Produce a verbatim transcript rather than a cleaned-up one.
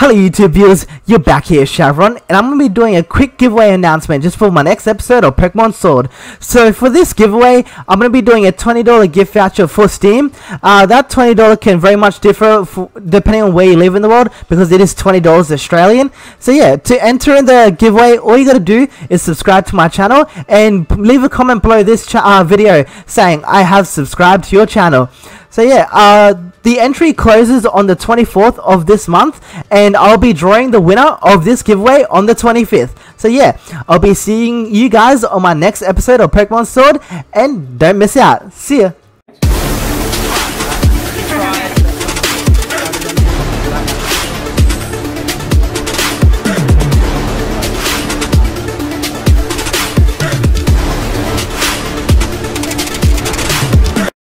Hello YouTube viewers, you're back here, Shavronne, and I'm going to be doing a quick giveaway announcement just for my next episode of Pokémon Sword. So for this giveaway, I'm going to be doing a twenty dollar gift voucher for Steam. Uh, that twenty dollars can very much differ for, depending on where you live in the world, because it is twenty dollars Australian. So yeah, to enter in the giveaway, all you got to do is subscribe to my channel and leave a comment below this cha uh, video saying, I have subscribed to your channel. So yeah, uh, the entry closes on the twenty-fourth of this month, and I'll be drawing the winner of this giveaway on the twenty-fifth. So yeah, I'll be seeing you guys on my next episode of Pokémon Sword, and don't miss out. See ya!